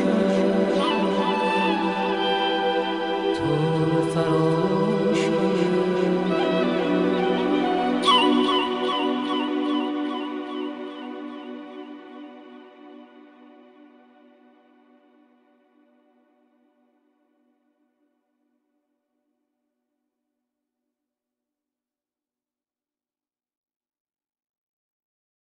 You're